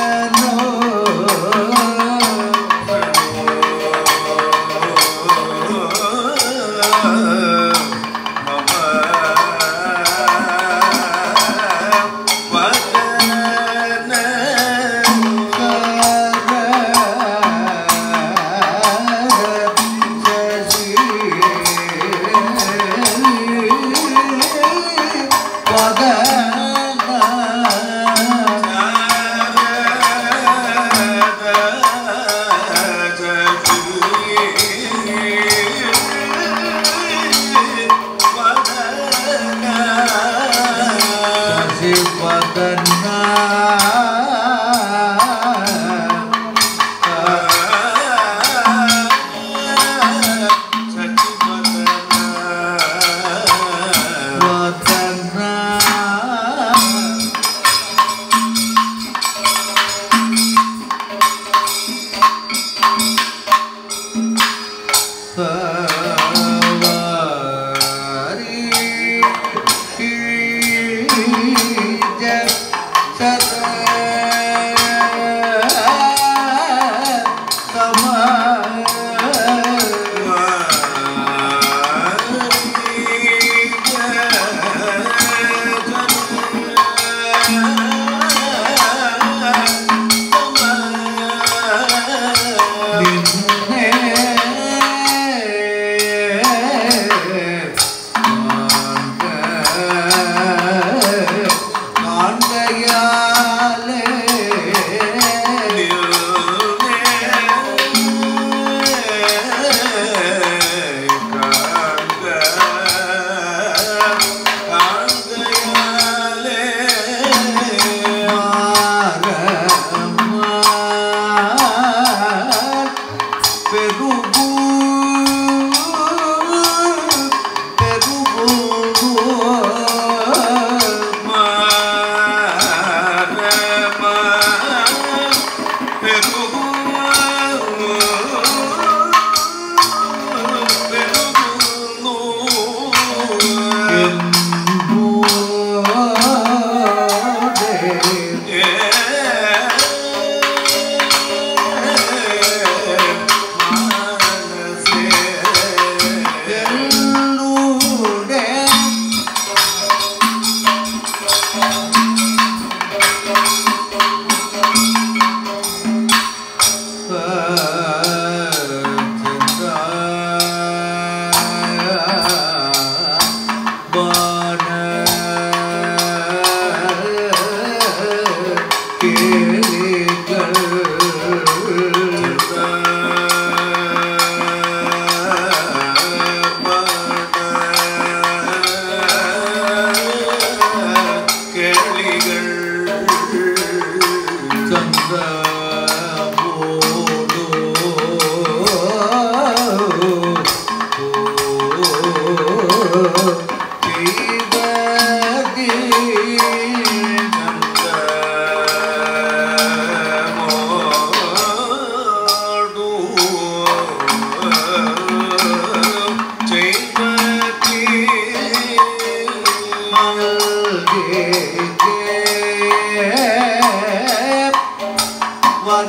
What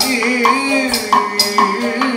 is